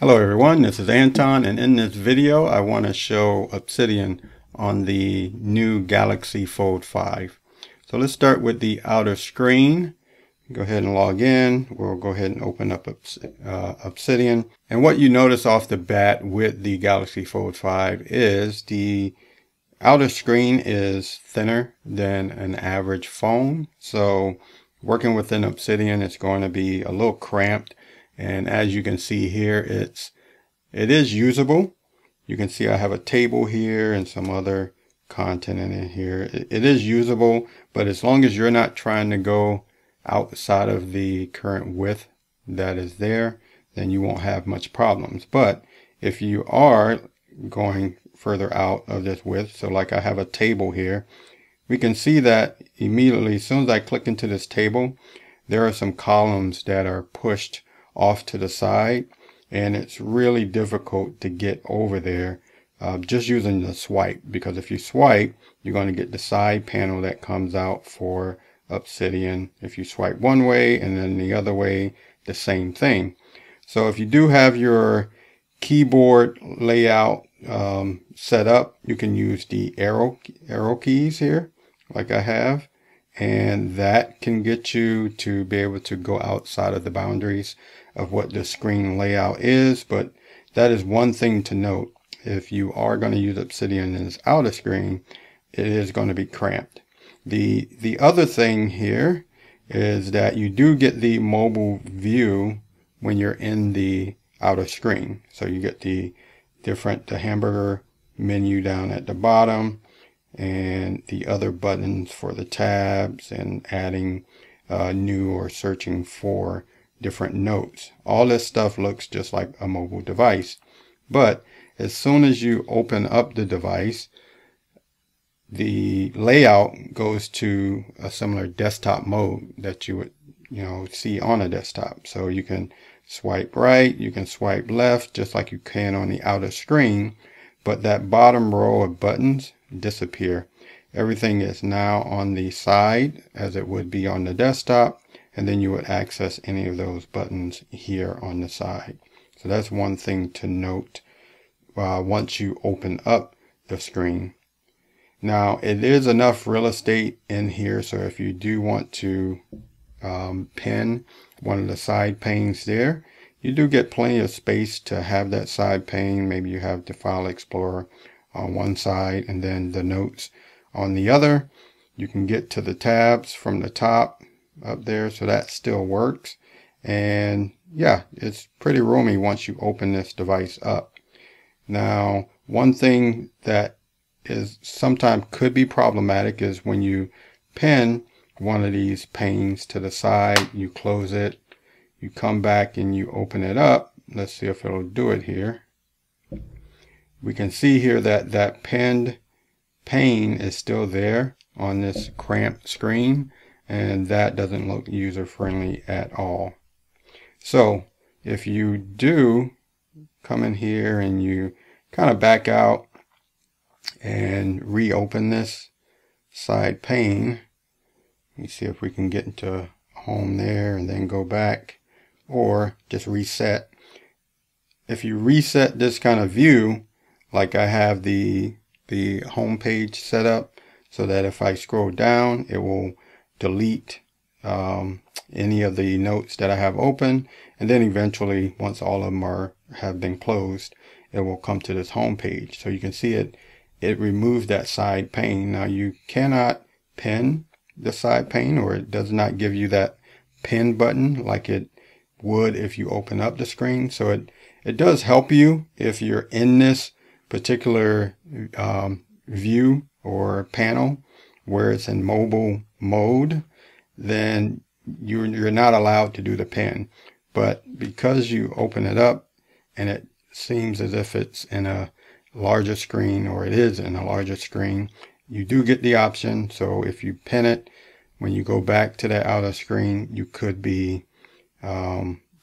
Hello everyone, this is Anton, and in this video I want to show Obsidian on the new Galaxy Fold 5. So let's start with the outer screen. Go ahead and log in. We'll go ahead and open up Obsidian. And what you notice off the bat with the Galaxy Fold 5 is the outer screen is thinner than an average phone. So working within Obsidian, it's going to be a little cramped. And as you can see here, it is usable. You can see I have a table here and some other content in here. It is usable, but as long as you're not trying to go outside of the current width that is there, then you won't have much problems. But if you are going further out of this width, so like I have a table here, we can see that immediately as soon as I click into this table, there are some columns that are pushed off to the side, and it's really difficult to get over there just using the swipe, because if you swipe, you're going to get the side panel that comes out for Obsidian. If you swipe one way and then the other way, the same thing. So if you do have your keyboard layout set up, you can use the arrow keys here like I have, and that can get you to be able to go outside of the boundaries of what the screen layout is. But that is one thing to note. If you are going to use Obsidian in this outer screen, it is going to be cramped. The other thing here is that you do get the mobile view when you're in the outer screen. So you get the hamburger menu down at the bottom, and the other buttons for the tabs, and adding new or searching for different notes. All this stuff looks just like a mobile device, but as soon as you open up the device, the layout goes to a similar desktop mode that you would see on a desktop. So you can swipe right, you can swipe left, just like you can on the outer screen, but that bottom row of buttons disappear. Everything is now on the side as it would be on the desktop, and then you would access any of those buttons here on the side. So that's one thing to note once you open up the screen. Now, it is enough real estate in here, so if you do want to pin one of the side panes there, you do get plenty of space to have that side pane. Maybe you have the File Explorer on one side and then the notes on the other. You can get to the tabs from the top up there, so that still works. And yeah, it's pretty roomy once you open this device up. Now, one thing that is sometimes could be problematic is when you pin one of these panes to the side, you close it, you come back and you open it up. Let's see if it'll do it here. We can see here that that pinned pane is still there on this cramped screen, and that doesn't look user-friendly at all. So if you do come in here and you kind of back out and reopen this side pane, let me see if we can get into home there and then go back, or just reset. If you reset this kind of view, like I have the home page set up, so that if I scroll down, it will delete any of the notes that I have open, and then eventually, once all of them have been closed, it will come to this home page. So you can see it removed that side pane. Now, you cannot pin the side pane, or it does not give you that pin button like it would if you open up the screen. So it does help you if you're in this particular view or panel where it's in mobile mode. Then you're not allowed to do the pin, but because you open it up and it seems as if it's in a larger screen, or it is in a larger screen, you do get the option. So if you pin it, when you go back to that outer screen, you could be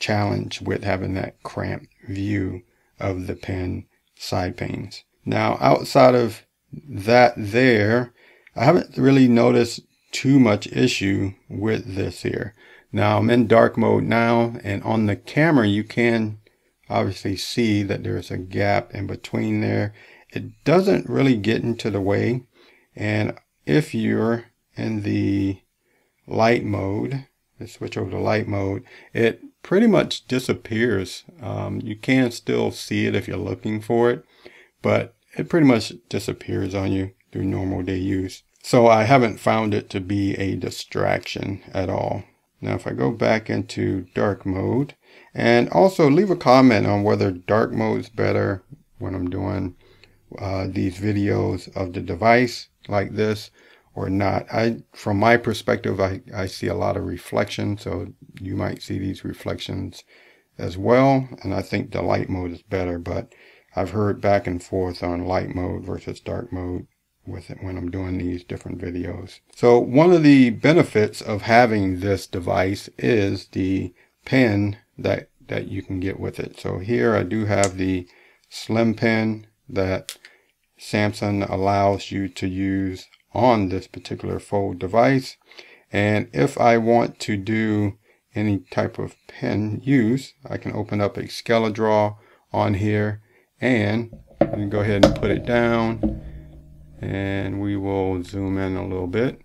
challenged with having that cramped view of the pin side panes. Now, outside of that there, I haven't really noticed too much issue with this here. Now, I'm in dark mode now, and on the camera you can obviously see that there's a gap in between there. It doesn't really get into the way. And if you're in the light mode, let's switch over to light mode, it pretty much disappears. You can still see it if you're looking for it, but it pretty much disappears on you through normal day use. So I haven't found it to be a distraction at all. Now if I go back into dark mode, and also leave a comment on whether dark mode is better when I'm doing these videos of the device like this or not. From my perspective, I see a lot of reflection, so you might see these reflections as well, and I think the light mode is better, but I've heard back and forth on light mode versus dark mode with it when I'm doing these different videos. So one of the benefits of having this device is the pen that you can get with it. So here I do have the slim pen that Samsung allows you to use on this particular Fold device. And if I want to do any type of pen use, I can open up Excalidraw on here, and I'm gonna go ahead and put it down, and we will zoom in a little bit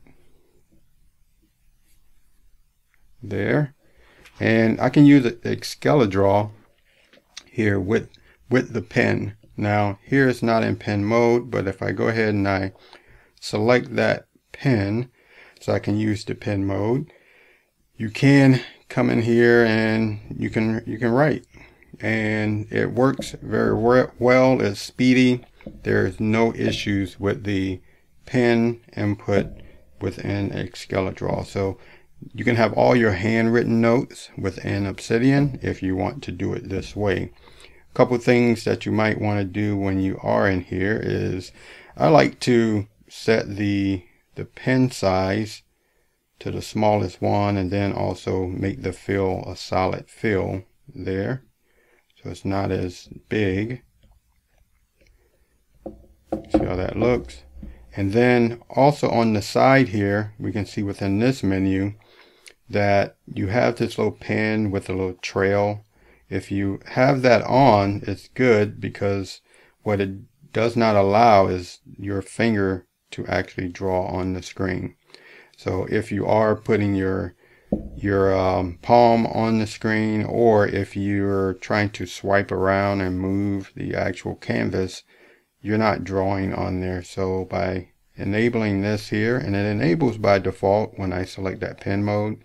there. And I can use Excalidraw here with the pen. Now here it's not in pen mode, but if I go ahead and I select that pen, so I can use the pen mode, you can come in here and you can write, and it works very well. It's speedy. There's no issues with the pen input within Excalidraw. So you can have all your handwritten notes within Obsidian if you want to do it this way. A couple things that you might want to do when you are in here is I like to set the pen size to the smallest one, and then also make the fill a solid fill there, so it's not as big. See how that looks. And then also on the side here, we can see within this menu that you have this little pen with a little trail. If you have that on, it's good, because what it does not allow is your finger to actually draw on the screen. So if you are putting your palm on the screen, or if you're trying to swipe around and move the actual canvas, you're not drawing on there. So by enabling this here, and it enables by default when I select that pen mode,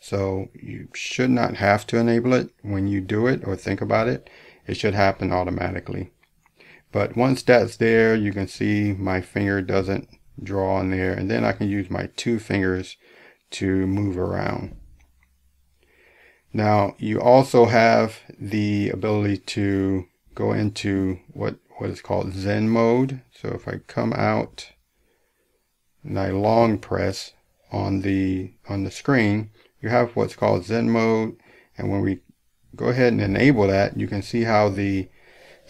so you should not have to enable it when you do it or think about it. It should happen automatically. But once that's there, you can see my finger doesn't draw on there, and then I can use my two fingers to move around. Now you also have the ability to go into what is called Zen mode. So if I come out and I long press on the screen, you have what's called Zen mode, and when we go ahead and enable that, you can see how the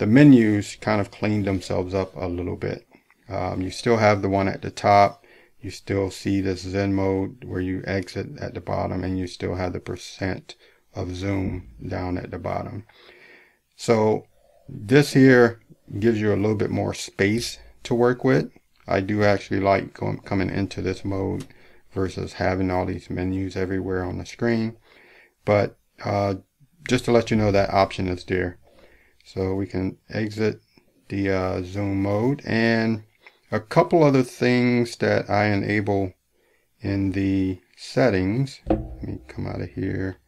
menus kind of cleaned themselves up a little bit. You still have the one at the top. You still see this Zen mode where you exit at the bottom, and you still have the percent of zoom down at the bottom. So this here gives you a little bit more space to work with. I do actually like coming into this mode versus having all these menus everywhere on the screen. But just to let you know, that option is there. So we can exit the zoom mode. And a couple other things that I enable in the settings. Let me come out of here,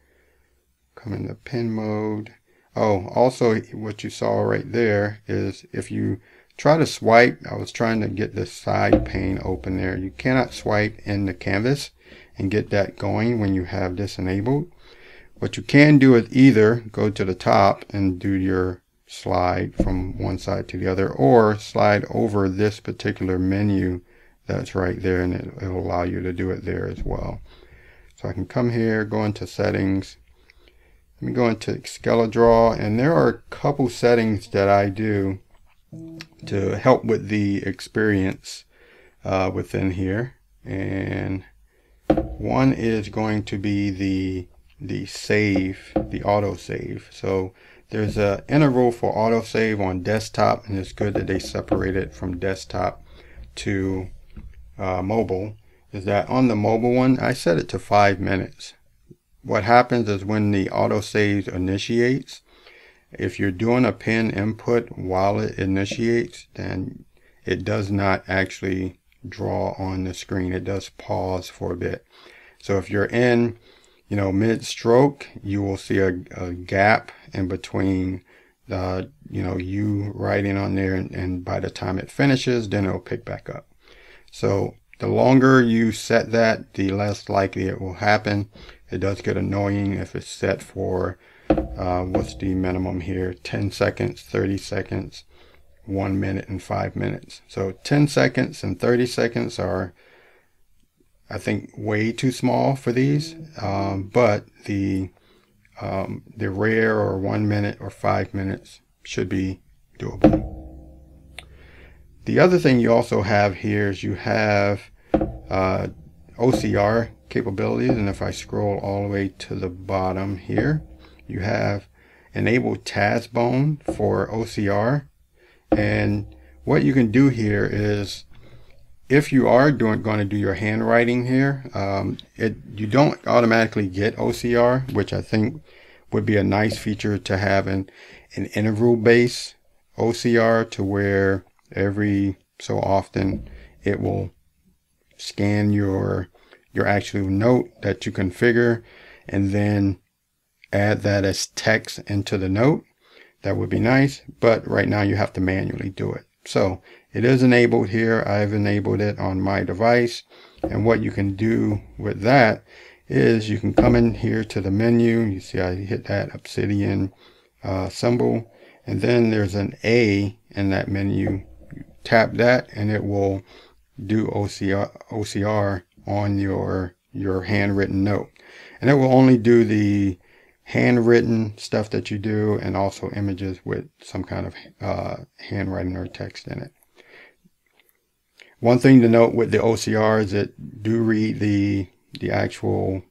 come into pen mode. Oh, also what you saw right there is if you try to swipe, I was trying to get this side pane open there. You cannot swipe in the canvas and get that going when you have this enabled. What you can do is either go to the top and do your slide from one side to the other, or slide over this particular menu that's right there, and it'll allow you to do it there as well. So I can come here, go into settings, let me go into Excalidraw, and there are a couple settings that I do to help with the experience within here, and one is going to be the auto save. So There's an interval for autosave on desktop, and it's good that they separate it from desktop to mobile, is that on the mobile one, I set it to 5 minutes. What happens is when the autosave initiates, if you're doing a pin input while it initiates, then it does not actually draw on the screen. It does pause for a bit. So if you're in, you know, mid-stroke, you will see a gap in between the, you know, you writing on there, and by the time it finishes, then it'll pick back up. So the longer you set that, the less likely it will happen. It does get annoying if it's set for, what's the minimum here, 10 seconds, 30 seconds, 1 minute, and 5 minutes. So 10 seconds and 30 seconds are, I think, way too small for these, but the rare or 1 minute or 5 minutes should be doable. The other thing you also have here is you have OCR capabilities, and if I scroll all the way to the bottom here, you have enable TaskBone for OCR. And what you can do here is, if you are going to do your handwriting here, you don't automatically get OCR, which I think would be a nice feature to have an interval-based OCR, to where every so often it will scan your actual note that you configure and then add that as text into the note. That would be nice, but right now you have to manually do it. So it is enabled here. I've enabled it on my device, and what you can do with that is you can come in here to the menu. You see I hit that Obsidian symbol, and then there's an A in that menu. You tap that and it will do OCR on your handwritten note, and it will only do the handwritten stuff that you do, and also images with some kind of handwriting or text in it. One thing to note with the OCR is it do read the actual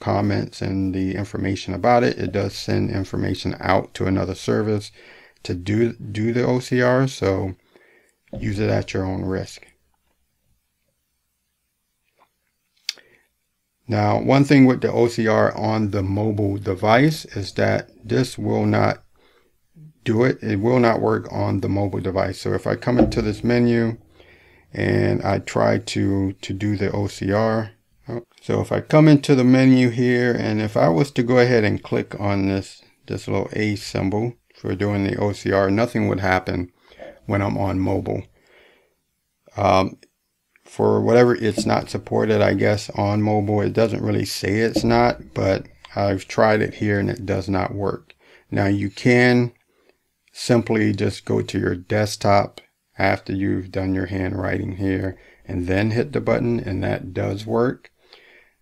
comments and the information about it. It does send information out to another service to do the OCR, so use it at your own risk. Now, one thing with the OCR on the mobile device is that this will not do it. It will not work on the mobile device. So if I come into this menu and I try to do the OCR. So if I come into the menu here, and if I was to go ahead and click on this little A symbol for doing the OCR, nothing would happen when I'm on mobile. For whatever, it's not supported, I guess, on mobile. It doesn't really say it's not, but I've tried it here and it does not work. Now, you can simply just go to your desktop after you've done your handwriting here and then hit the button, and that does work.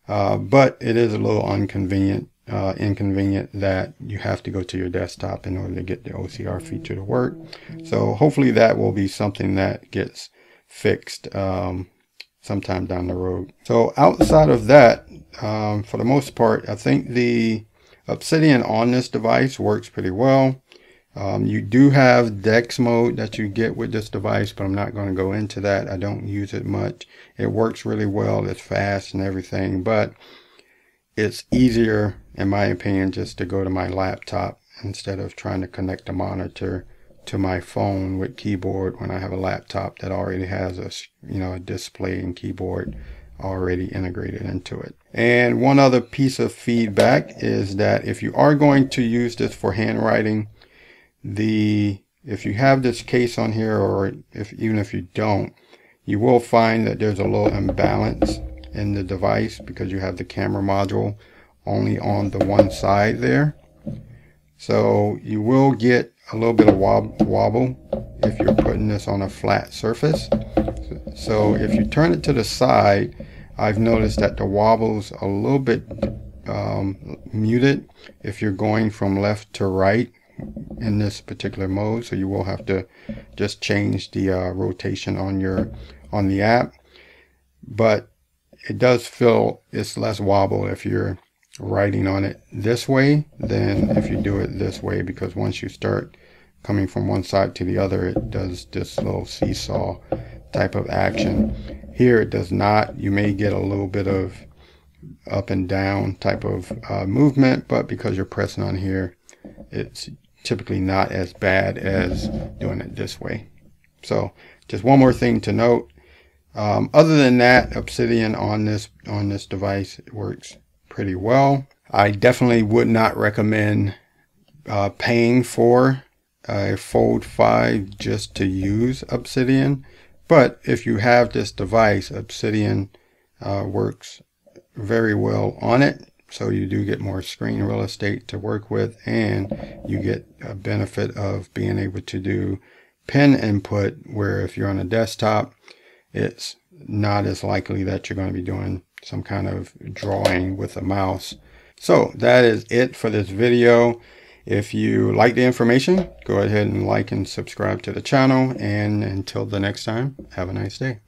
But it is a little inconvenient that you have to go to your desktop in order to get the OCR feature to work. So hopefully that will be something that gets fixed sometime down the road. So outside of that, for the most part, I think the Obsidian on this device works pretty well. You do have Dex mode that you get with this device, but I'm not going to go into that. I don't use it much. It works really well. It's fast and everything, but it's easier, in my opinion, just to go to my laptop instead of trying to connect the monitor to my phone with keyboard when I have a laptop that already has a, you know, a display and keyboard already integrated into it. And one other piece of feedback is that if you are going to use this for handwriting, if you have this case on here, or even if you don't, you will find that there's a little imbalance in the device because you have the camera module only on the one side there. So you will get a little bit of wobble if you're putting this on a flat surface. So if you turn it to the side, I've noticed that the wobble's a little bit muted if you're going from left to right in this particular mode. So you will have to just change the rotation on the app, but it does feel it's less wobble if you're writing on it this way than if you do it this way, because once you start coming from one side to the other, it does this little seesaw type of action. Here it does not. You may get a little bit of up and down type of movement, but because you're pressing on here, it's typically not as bad as doing it this way. So just one more thing to note. Other than that, Obsidian on this device, it works pretty well. I definitely would not recommend paying for a Fold 5 just to use Obsidian, but if you have this device, Obsidian works very well on it. So you do get more screen real estate to work with, and you get a benefit of being able to do pin input, where if you're on a desktop, it's not as likely that you're going to be doing some kind of drawing with a mouse. So that is it for this video. If you like the information, go ahead and like and subscribe to the channel, and until the next time, have a nice day.